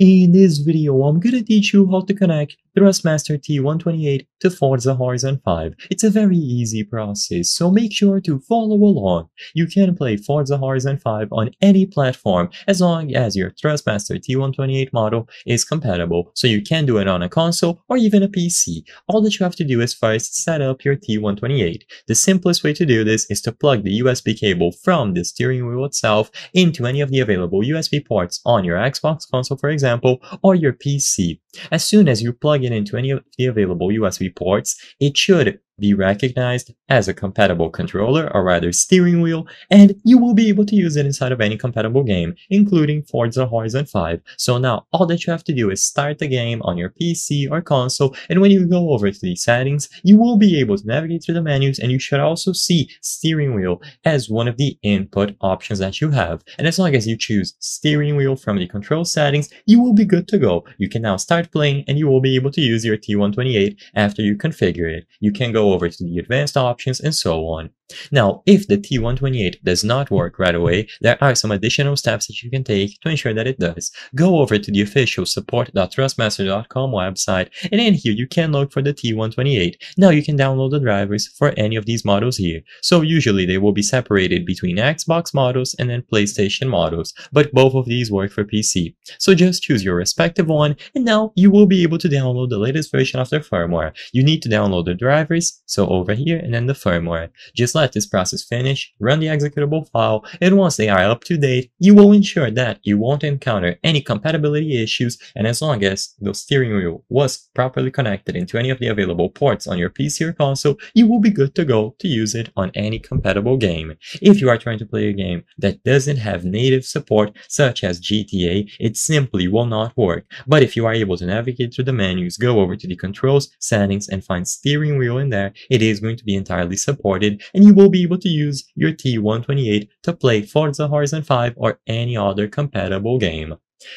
In this video, I'm gonna teach you how to connect Thrustmaster T128 to Forza Horizon 5. It's a very easy process, so make sure to follow along. You can play Forza Horizon 5 on any platform as long as your Thrustmaster T128 model is compatible, so you can do it on a console or even a PC. All that you have to do is first set up your T128. The simplest way to do this is to plug the USB cable from the steering wheel itself into any of the available USB ports on your Xbox console, for example, or your PC. As soon as you plug it into any of the available USB ports, it should be recognized as a compatible controller, or rather steering wheel, and you will be able to use it inside of any compatible game, including Forza Horizon 5. So now all that you have to do is start the game on your PC or console, and when you go over to the settings, you will be able to navigate through the menus, and you should also see steering wheel as one of the input options that you have. And as long as you choose steering wheel from the control settings, you will be good to go. You can now start playing, and you will be able to use your T128 after you configure it. You can go over to the advanced options and so on. Now, if the T128 does not work right away, there are some additional steps that you can take to ensure that it does. Go over to the official support.trustmaster.com website, and in here you can look for the T128. Now you can download the drivers for any of these models here. So usually they will be separated between Xbox models and then PlayStation models, but both of these work for PC. So just choose your respective one, and now you will be able to download the latest version of their firmware. You need to download the drivers, so over here, and then the firmware. Just let this process finish, run the executable file, and once they are up to date, you will ensure that you won't encounter any compatibility issues, and as long as the steering wheel was properly connected into any of the available ports on your PC or console, you will be good to go to use it on any compatible game. If you are trying to play a game that doesn't have native support, such as GTA, it simply will not work. But if you are able to navigate through the menus, go over to the controls, settings, and find steering wheel in there, it is going to be entirely supported, and you will be able to use your T128 to play Forza Horizon 5 or any other compatible game.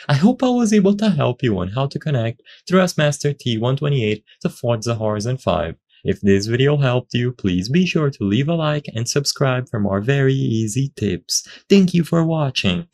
I hope I was able to help you on how to connect Thrustmaster T128 to Forza Horizon 5. If this video helped you, please be sure to leave a like and subscribe for more very easy tips. Thank you for watching!